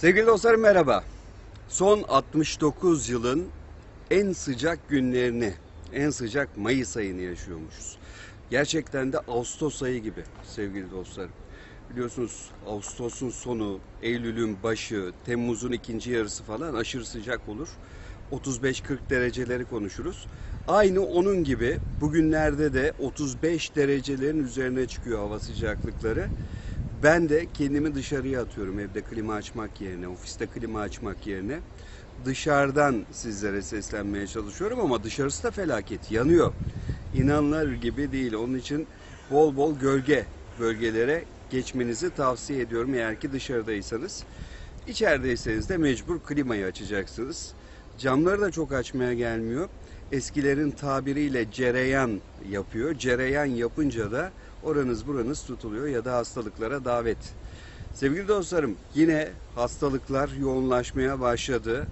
Sevgili dostlarım merhaba. Son 69 yılın en sıcak günlerini, en sıcak Mayıs ayını yaşıyormuşuz. Gerçekten de Ağustos ayı gibi sevgili dostlarım. Biliyorsunuz Ağustos'un sonu, Eylül'ün başı, Temmuz'un ikinci yarısı falan aşırı sıcak olur. 35-40 dereceleri konuşuruz. Aynı onun gibi bugünlerde de 35 derecelerin üzerine çıkıyor hava sıcaklıkları. Ben de kendimi dışarıya atıyorum evde klima açmak yerine, ofiste klima açmak yerine. Dışarıdan sizlere seslenmeye çalışıyorum ama dışarısı da felaket, yanıyor. İnanılır gibi değil. Onun için bol bol gölge bölgelere geçmenizi tavsiye ediyorum eğer ki dışarıdaysanız. İçerideyseniz de mecbur klimayı açacaksınız. Camları da çok açmaya gelmiyor. Eskilerin tabiriyle cereyan yapıyor. Cereyan yapınca da oranız buranız tutuluyor ya da hastalıklara davet. Sevgili dostlarım yine hastalıklar yoğunlaşmaya başladı.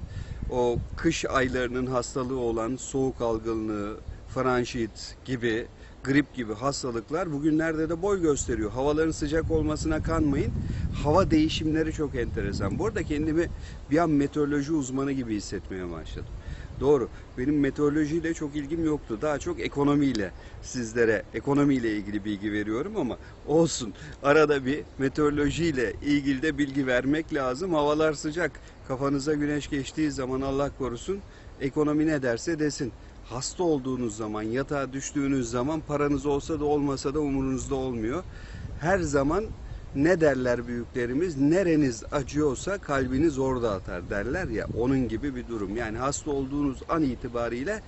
O kış aylarının hastalığı olan soğuk algınlığı, faranjit gibi, grip gibi hastalıklar bugünlerde de boy gösteriyor. Havaların sıcak olmasına kanmayın. Hava değişimleri çok enteresan. Bu arada kendimi bir an meteoroloji uzmanı gibi hissetmeye başladım. Doğru, benim meteorolojiyle çok ilgim yoktu. Daha çok ekonomiyle sizlere, ekonomiyle ilgili bilgi veriyorum ama olsun. Arada bir meteorolojiyle ilgili de bilgi vermek lazım. Havalar sıcak, kafanıza güneş geçtiği zaman Allah korusun, ekonomi ne derse desin. Hasta olduğunuz zaman, yatağa düştüğünüz zaman paranız olsa da olmasa da umurunuzda olmuyor. Her zaman ne derler büyüklerimiz, nereniz acıyorsa kalbiniz orada atar derler ya, onun gibi bir durum. Yani hasta olduğunuz an itibariyle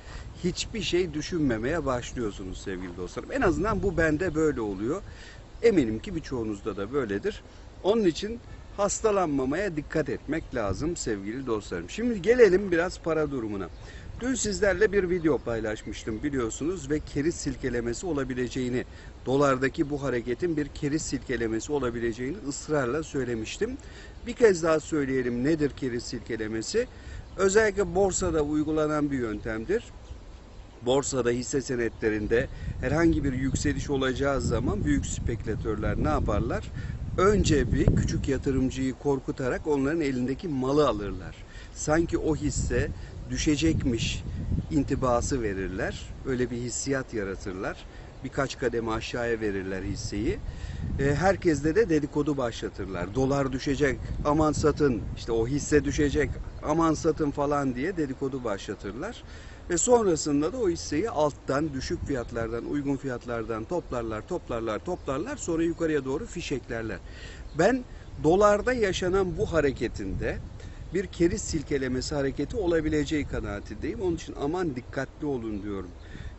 hiçbir şey düşünmemeye başlıyorsunuz sevgili dostlarım. En azından bu bende böyle oluyor. Eminim ki birçoğunuzda da böyledir. Onun için hastalanmamaya dikkat etmek lazım sevgili dostlarım. Şimdi gelelim biraz para durumuna. Dün sizlerle bir video paylaşmıştım biliyorsunuz ve keriz silkelemesi olabileceğini, dolardaki bu hareketin bir keriz silkelemesi olabileceğini ısrarla söylemiştim. Bir kez daha söyleyelim, nedir keriz silkelemesi? Özellikle borsada uygulanan bir yöntemdir. Borsada, hisse senetlerinde herhangi bir yükseliş olacağı zaman büyük spekülatörler ne yaparlar? Önce bir küçük yatırımcıyı korkutarak onların elindeki malı alırlar. Sanki o hisse düşecekmiş intibası verirler. Öyle bir hissiyat yaratırlar. Birkaç kademe aşağıya verirler hisseyi. Herkeste de dedikodu başlatırlar. Dolar düşecek, aman satın, işte o hisse düşecek, aman satın falan diye dedikodu başlatırlar. Ve sonrasında da o hisseyi alttan, düşük fiyatlardan, uygun fiyatlardan toplarlar. Sonra yukarıya doğru fişeklerler. Ben dolarda yaşanan bu hareketinde bir keriz silkelemesi hareketi olabileceği kanaatindeyim. Onun için aman dikkatli olun diyorum.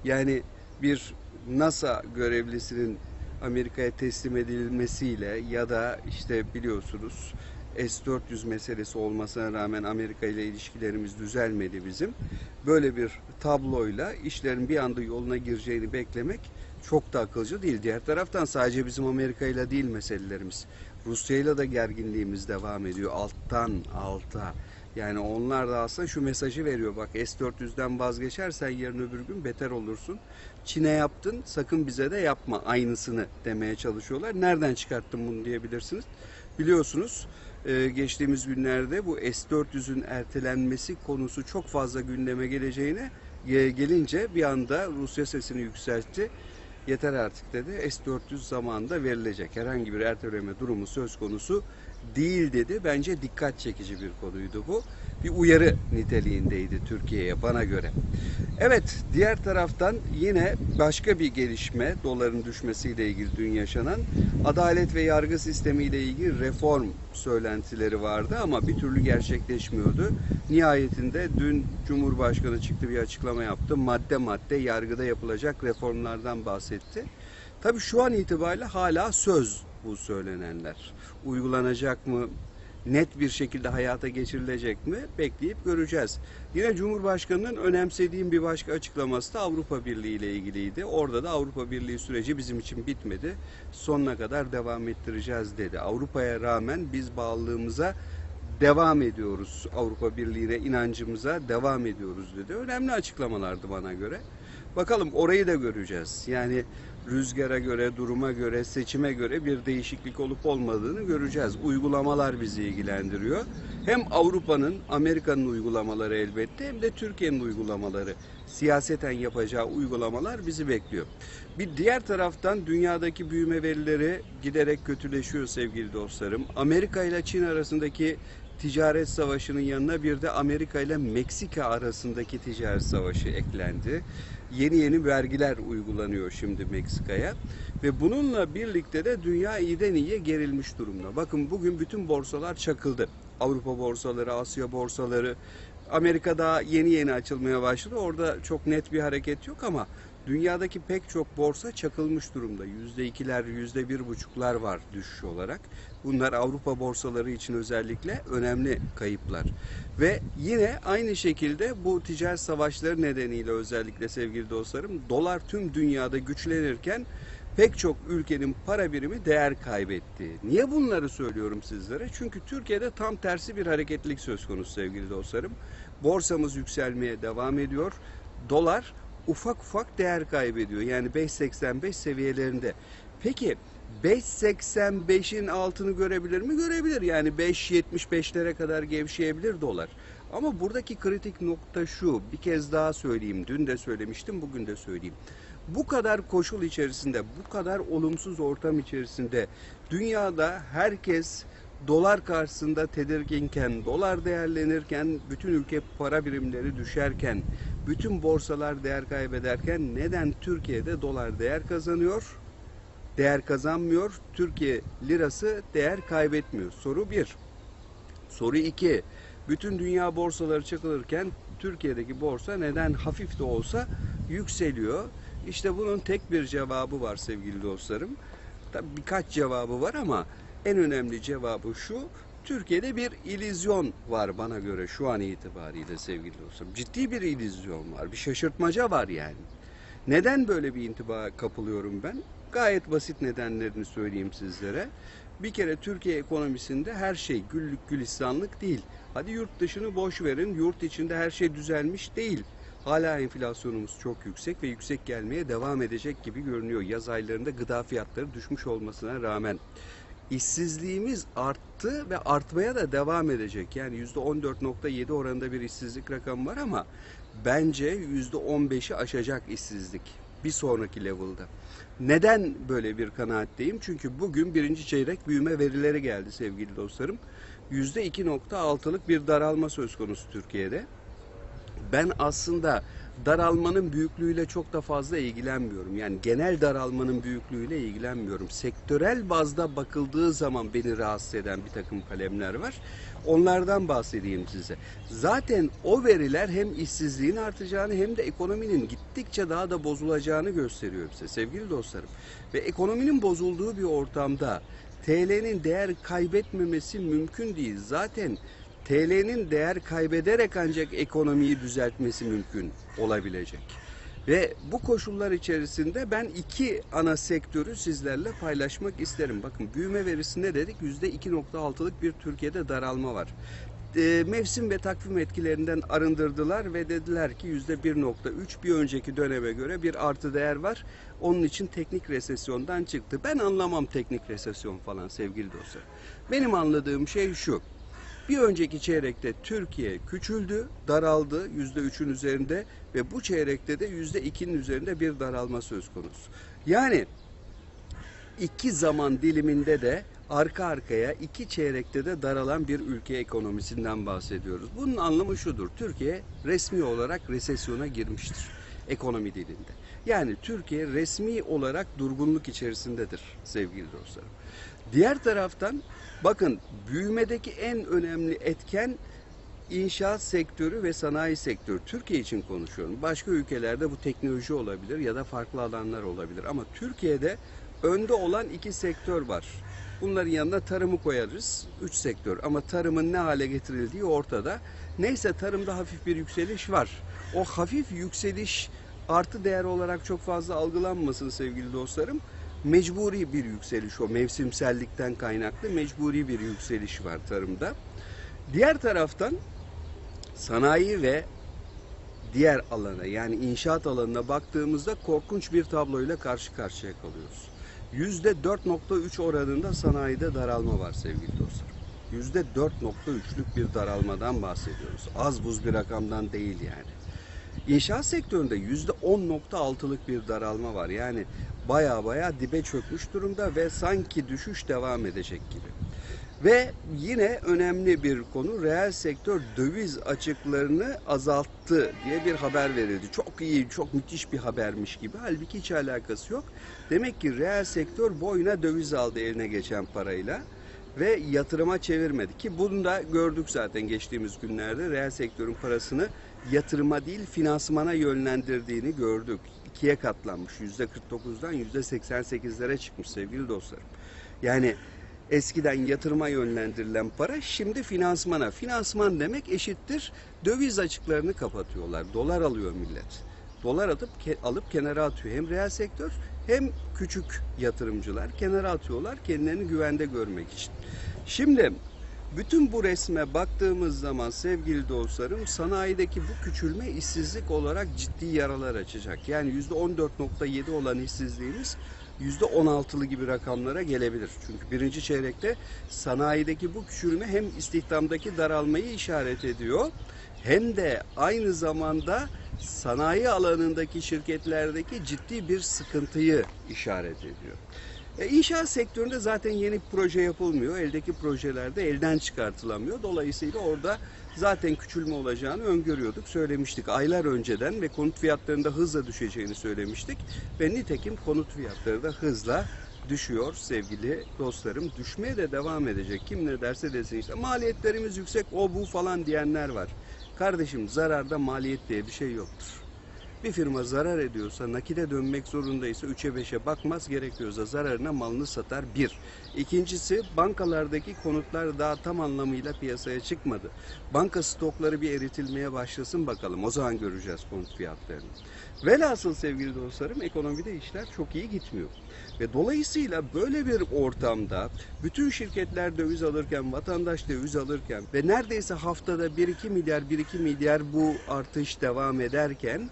Yani bir NASA görevlisinin Amerika'ya teslim edilmesiyle ya da işte biliyorsunuz S-400 meselesi olmasına rağmen Amerika ile ilişkilerimiz düzelmedi bizim. Böyle bir tabloyla işlerin bir anda yoluna gireceğini beklemek çok da akılcı değil. Diğer taraftan sadece bizim Amerika ile değil meselelerimiz. Rusya ile de gerginliğimiz devam ediyor alttan alta. Yani onlar da aslında şu mesajı veriyor. Bak S-400'den vazgeçersen yarın öbür gün beter olursun. Çin'e yaptın, sakın bize de yapma aynısını demeye çalışıyorlar. Nereden çıkarttın bunu diyebilirsiniz. Biliyorsunuz geçtiğimiz günlerde bu S-400'ün ertelenmesi konusu çok fazla gündeme gelince bir anda Rusya sesini yükseltti. Yeter artık dedi. S-400 zamanında verilecek. Herhangi bir erteleme durumu söz konusu değil dedi. Bence dikkat çekici bir konuydu bu. Bir uyarı niteliğindeydi Türkiye'ye bana göre. Evet, diğer taraftan yine başka bir gelişme, doların düşmesiyle ilgili dün yaşanan adalet ve yargı sistemiyle ilgili reform söylentileri vardı ama bir türlü gerçekleşmiyordu. Nihayetinde dün Cumhurbaşkanı çıktı, bir açıklama yaptı. Madde madde yargıda yapılacak reformlardan bahsetti. Tabii şu an itibariyle hala söz bu söylenenler. Uygulanacak mı? Net bir şekilde hayata geçirilecek mi? Bekleyip göreceğiz. Yine Cumhurbaşkanı'nın önemsediğim bir başka açıklaması da Avrupa Birliği ile ilgiliydi. Orada da Avrupa Birliği süreci bizim için bitmedi. Sonuna kadar devam ettireceğiz dedi. Avrupa'ya rağmen biz bağlılığımıza devam ediyoruz. Avrupa Birliği'ne inancımıza devam ediyoruz dedi. Önemli açıklamalardı bana göre. Bakalım orayı da göreceğiz. Yani rüzgara göre, duruma göre, seçime göre bir değişiklik olup olmadığını göreceğiz. Uygulamalar bizi ilgilendiriyor. hem Avrupa'nın, Amerika'nın uygulamaları elbette hem de Türkiye'nin uygulamaları, siyaseten yapacağı uygulamalar bizi bekliyor. Bir diğer taraftan dünyadaki büyüme verileri giderek kötüleşiyor sevgili dostlarım. Amerika ile Çin arasındaki ticaret savaşının yanına bir de Amerika ile Meksika arasındaki ticaret savaşı eklendi. Yeni vergiler uygulanıyor şimdi Meksika'ya ve bununla birlikte de dünya iyiden iyiye gerilmiş durumda. Bakın bugün bütün borsalar çakıldı. Avrupa borsaları, Asya borsaları, Amerika daha yeni açılmaya başladı. Orada çok net bir hareket yok ama dünyadaki pek çok borsa çakılmış durumda. %2'ler, %1,5'lar var düşüş olarak. Bunlar Avrupa borsaları için özellikle önemli kayıplar. Ve yine aynı şekilde bu ticaret savaşları nedeniyle özellikle sevgili dostlarım, dolar tüm dünyada güçlenirken pek çok ülkenin para birimi değer kaybetti. Niye bunları söylüyorum sizlere? Çünkü Türkiye'de tam tersi bir hareketlilik söz konusu sevgili dostlarım. Borsamız yükselmeye devam ediyor. Dolar ufak ufak değer kaybediyor. Yani 5.85 seviyelerinde. Peki 5.85'in altını görebilir mi? Görebilir. Yani 5.75'lere kadar gevşeyebilir dolar. Ama buradaki kritik nokta şu. Bir kez daha söyleyeyim. Dün de söylemiştim, bugün de söyleyeyim. Bu kadar koşul içerisinde, bu kadar olumsuz ortam içerisinde dünyada herkes dolar karşısında tedirginken, dolar değerlenirken, bütün ülke para birimleri düşerken, bütün borsalar değer kaybederken neden Türkiye'de dolar değer kazanıyor? Değer kazanmıyor. Türkiye lirası değer kaybetmiyor. Soru 1. Soru 2. Bütün dünya borsaları çakılırken Türkiye'deki borsa neden hafif de olsa yükseliyor? İşte bunun tek bir cevabı var sevgili dostlarım. Tabii birkaç cevabı var ama en önemli cevabı şu: Türkiye'de bir illüzyon var bana göre şu an itibariyle sevgili dostlarım. Ciddi bir illüzyon var, bir şaşırtmaca var yani. Neden böyle bir intiba kapılıyorum ben? Gayet basit nedenlerini söyleyeyim sizlere. Bir kere Türkiye ekonomisinde her şey güllük gülistanlık değil. Hadi yurt dışını boş verin, yurt içinde her şey düzelmiş değil. Hala enflasyonumuz çok yüksek ve yüksek gelmeye devam edecek gibi görünüyor. Yaz aylarında gıda fiyatları düşmüş olmasına rağmen. İşsizliğimiz arttı ve artmaya da devam edecek. Yani %14,7 oranında bir işsizlik rakamı var ama bence %15'i aşacak işsizlik bir sonraki level'da. Neden böyle bir kanaatteyim? Çünkü bugün birinci çeyrek büyüme verileri geldi sevgili dostlarım. %2,6'lık bir daralma söz konusu Türkiye'de. Ben aslında daralmanın büyüklüğüyle çok da fazla ilgilenmiyorum. Yani genel daralmanın büyüklüğüyle ilgilenmiyorum. Sektörel bazda bakıldığı zaman beni rahatsız eden bir takım kalemler var. Onlardan bahsedeyim size. Zaten o veriler hem işsizliğin artacağını hem de ekonominin gittikçe daha da bozulacağını gösteriyor bize sevgili dostlarım. Ve ekonominin bozulduğu bir ortamda TL'nin değer kaybetmemesi mümkün değil. Zaten TL'nin değer kaybederek ancak ekonomiyi düzeltmesi mümkün olabilecek. Ve bu koşullar içerisinde ben iki ana sektörü sizlerle paylaşmak isterim. Bakın büyüme verisinde dedik %2,6'lık bir Türkiye'de daralma var. Mevsim ve takvim etkilerinden arındırdılar ve dediler ki %1,3 bir önceki döneme göre bir artı değer var. Onun için teknik resesyondan çıktı. Ben anlamam teknik resesyon falan sevgili dostlar. Benim anladığım şey şu. Bir önceki çeyrekte Türkiye küçüldü, daraldı %3'ün üzerinde ve bu çeyrekte de %2'nin üzerinde bir daralma söz konusu. Yani iki zaman diliminde de arka arkaya iki çeyrekte de daralan bir ülke ekonomisinden bahsediyoruz. Bunun anlamı şudur: Türkiye resmi olarak resesyona girmiştir ekonomi dilinde. Yani Türkiye resmi olarak durgunluk içerisindedir sevgili dostlarım. Diğer taraftan bakın büyümedeki en önemli etken inşaat sektörü ve sanayi sektörü. Türkiye için konuşuyorum. Başka ülkelerde bu teknoloji olabilir ya da farklı alanlar olabilir. Ama Türkiye'de önde olan iki sektör var. Bunların yanına tarımı koyarız. 3 sektör ama tarımın ne hale getirildiği ortada. Neyse tarımda hafif bir yükseliş var. O hafif yükseliş artı değer olarak çok fazla algılanmasın sevgili dostlarım. Mecburi bir yükseliş, o mevsimsellikten kaynaklı mecburi bir yükseliş var tarımda. Diğer taraftan sanayi ve diğer alana, yani inşaat alanına baktığımızda korkunç bir tabloyla karşı karşıya kalıyoruz. %4,3 oranında sanayide daralma var sevgili dostlar. %4,3'lük bir daralmadan bahsediyoruz. Az buz bir rakamdan değil yani. İnşaat sektöründe %10,6'lık bir daralma var. Yani baya dibe çökmüş durumda ve sanki düşüş devam edecek gibi. Ve yine önemli bir konu, reel sektör döviz açıklarını azalttı diye bir haber verildi. Çok iyi, çok müthiş bir habermiş gibi. Halbuki hiç alakası yok. Demek ki reel sektör boyuna döviz aldı eline geçen parayla ve yatırıma çevirmedi. Ki bunu da gördük zaten geçtiğimiz günlerde, reel sektörün parasını yatırıma değil finansmana yönlendirdiğini gördük. İkiye katlanmış, %49'dan %88'lere çıkmış sevgili dostlarım. Yani eskiden yatırıma yönlendirilen para şimdi finansmana. Finansman demek eşittir döviz açıklarını kapatıyorlar. Dolar alıyor millet. Dolar alıp kenara atıyor. Hem reel sektör hem küçük yatırımcılar kenara atıyorlar kendilerini güvende görmek için. Şimdi bütün bu resme baktığımız zaman sevgili dostlarım, sanayideki bu küçülme işsizlik olarak ciddi yaralar açacak. Yani %14,7 olan işsizliğimiz %16'lı gibi rakamlara gelebilir. Çünkü birinci çeyrekte sanayideki bu küçülme hem istihdamdaki daralmayı işaret ediyor, hem de aynı zamanda sanayi alanındaki şirketlerdeki ciddi bir sıkıntıyı işaret ediyor. İnşaat sektöründe zaten yeni proje yapılmıyor. Eldeki projelerde elden çıkartılamıyor. Dolayısıyla orada zaten küçülme olacağını öngörüyorduk, söylemiştik. Aylar önceden ve konut fiyatlarında hızla düşeceğini söylemiştik. Ve nitekim konut fiyatları da hızla düşüyor sevgili dostlarım. Düşmeye de devam edecek. Kim ne derse desin işte maliyetlerimiz yüksek, o bu falan diyenler var. Kardeşim, zararda maliyet diye bir şey yoktur. Bir firma zarar ediyorsa, nakite dönmek zorundaysa 3'e 5'e bakmaz, gerekiyorsa zararına malını satar bir. İkincisi, bankalardaki konutlar daha tam anlamıyla piyasaya çıkmadı. Banka stokları bir eritilmeye başlasın bakalım, o zaman göreceğiz konut fiyatlarını. Velhasıl sevgili dostlarım, ekonomide işler çok iyi gitmiyor. Ve dolayısıyla böyle bir ortamda bütün şirketler döviz alırken, vatandaş döviz alırken ve neredeyse haftada 1-2 milyar bu artış devam ederken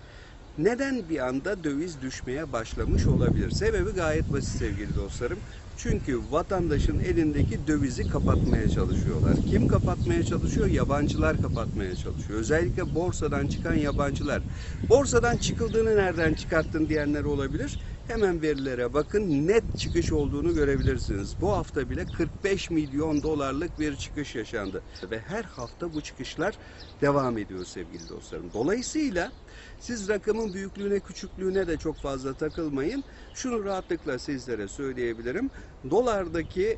neden bir anda döviz düşmeye başlamış olabilir? Sebebi gayet basit sevgili dostlarım. Çünkü vatandaşın elindeki dövizi kapatmaya çalışıyorlar. Kim kapatmaya çalışıyor? Yabancılar kapatmaya çalışıyor. Özellikle borsadan çıkan yabancılar. Borsadan çıkıldığını nereden çıkarttın diyenler olabilir. Hemen verilere bakın, net çıkış olduğunu görebilirsiniz. Bu hafta bile 45 milyon dolarlık bir çıkış yaşandı. Ve her hafta bu çıkışlar devam ediyor sevgili dostlarım. Dolayısıyla siz rakamın büyüklüğüne, küçüklüğüne de çok fazla takılmayın. Şunu rahatlıkla sizlere söyleyebilirim. Dolardaki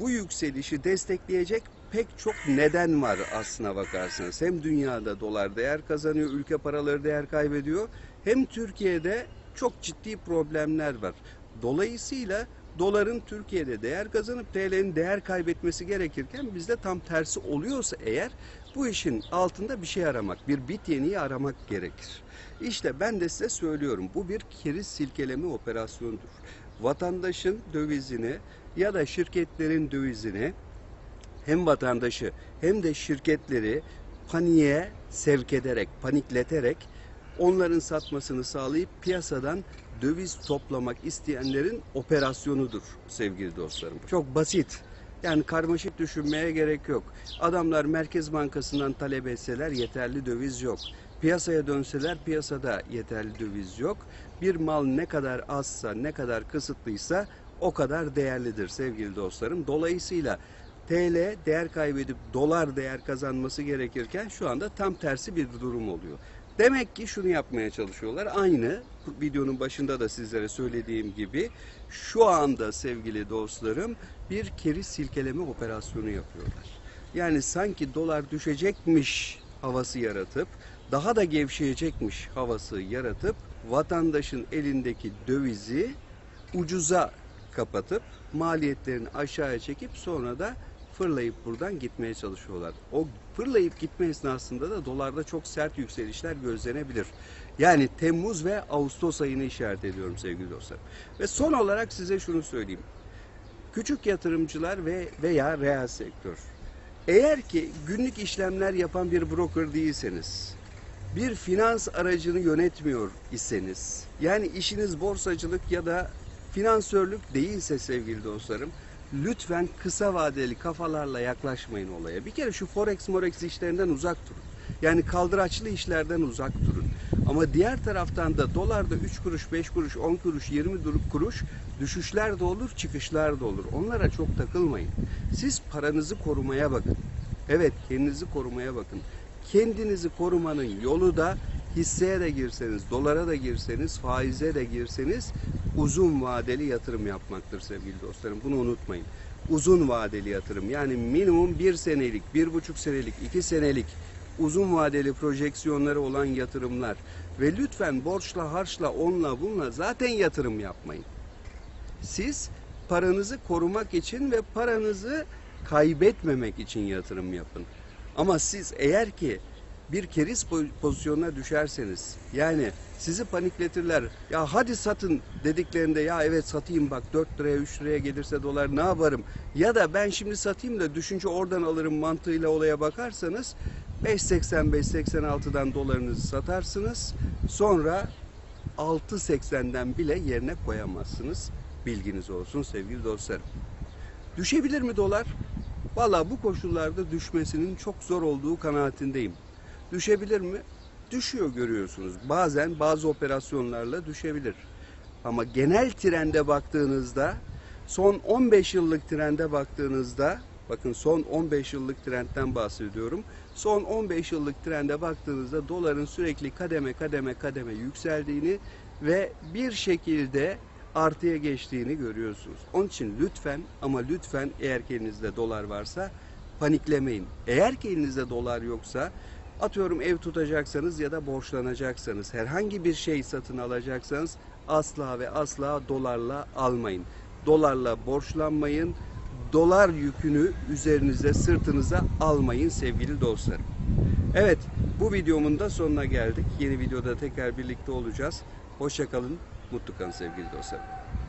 bu yükselişi destekleyecek pek çok neden var aslına bakarsanız. Hem dünyada dolar değer kazanıyor, ülke paraları değer kaybediyor. Hem Türkiye'de çok ciddi problemler var. Dolayısıyla doların Türkiye'de değer kazanıp TL'nin değer kaybetmesi gerekirken bizde tam tersi oluyorsa eğer, bu işin altında bir şey aramak, bir bit yeniği aramak gerekir. İşte ben de size söylüyorum, bu bir keriz silkeleme operasyonudur. Vatandaşın dövizini ya da şirketlerin dövizini, hem vatandaşı hem de şirketleri paniğe sevk ederek, panikleterek onların satmasını sağlayıp piyasadan döviz toplamak isteyenlerin operasyonudur sevgili dostlarım. Çok basit. Yani karmaşık düşünmeye gerek yok. Adamlar Merkez Bankası'ndan talep etseler yeterli döviz yok. Piyasaya dönseler piyasada yeterli döviz yok. Bir mal ne kadar azsa, ne kadar kısıtlıysa o kadar değerlidir sevgili dostlarım. Dolayısıyla TL değer kaybedip dolar değer kazanması gerekirken şu anda tam tersi bir durum oluyor. Demek ki şunu yapmaya çalışıyorlar. Aynı videonun başında da sizlere söylediğim gibi şu anda sevgili dostlarım bir keriz silkeleme operasyonu yapıyorlar. Yani sanki dolar düşecekmiş havası yaratıp, daha da gevşeyecekmiş havası yaratıp vatandaşın elindeki dövizi ucuza kapatıp maliyetlerini aşağıya çekip sonra da fırlayıp buradan gitmeye çalışıyorlar. O fırlayıp gitme esnasında da dolarda çok sert yükselişler gözlenebilir. Yani Temmuz ve Ağustos ayını işaret ediyorum sevgili dostlar. Ve son olarak size şunu söyleyeyim. Küçük yatırımcılar veya reel sektör. Eğer ki günlük işlemler yapan bir broker değilseniz, bir finans aracını yönetmiyor iseniz, yani işiniz borsacılık ya da finansörlük değilse sevgili dostlarım, lütfen kısa vadeli kafalarla yaklaşmayın olaya. Bir kere şu forex morex işlerinden uzak durun. Yani kaldıraçlı işlerden uzak durun. Ama diğer taraftan da dolarda 3 kuruş, 5 kuruş, 10 kuruş, 20 kuruş düşüşler de olur, çıkışlar da olur. Onlara çok takılmayın. Siz paranızı korumaya bakın. Evet, kendinizi korumaya bakın. Kendinizi korumanın yolu da hisseye de girseniz, dolara da girseniz, faize de girseniz uzun vadeli yatırım yapmaktır sevgili dostlarım. Bunu unutmayın. Uzun vadeli yatırım, yani minimum 1 senelik, 1,5 senelik, 2 senelik uzun vadeli projeksiyonları olan yatırımlar ve lütfen borçla, harçla, onunla, bununla zaten yatırım yapmayın. Siz paranızı korumak için ve paranızı kaybetmemek için yatırım yapın. Ama siz eğer ki bir keriz pozisyonuna düşerseniz, yani sizi panikletirler, ya hadi satın dediklerinde, ya evet satayım bak 4 liraya 3 liraya gelirse dolar ne yaparım, ya da ben şimdi satayım da düşünce oradan alırım mantığıyla olaya bakarsanız 5.85-86'dan dolarınızı satarsınız, sonra 6.80'den bile yerine koyamazsınız, bilginiz olsun sevgili dostlarım. Düşebilir mi dolar? Valla bu koşullarda düşmesinin çok zor olduğu kanaatindeyim. Düşebilir mi? Düşüyor, görüyorsunuz. Bazen bazı operasyonlarla düşebilir. Ama genel trende baktığınızda, son 15 yıllık trende baktığınızda, bakın son 15 yıllık trendten bahsediyorum. Son 15 yıllık trende baktığınızda doların sürekli kademe kademe yükseldiğini ve bir şekilde artıya geçtiğini görüyorsunuz. Onun için lütfen ama lütfen eğer ki elinizde dolar varsa paniklemeyin. Eğer ki elinizde dolar yoksa, atıyorum ev tutacaksanız ya da borçlanacaksanız, herhangi bir şey satın alacaksanız asla ve asla dolarla almayın. Dolarla borçlanmayın. Dolar yükünü üzerinize, sırtınıza almayın sevgili dostlarım. Evet, bu videomun da sonuna geldik. Yeni videoda tekrar birlikte olacağız. Hoşça kalın, mutlu kalın sevgili dostlarım.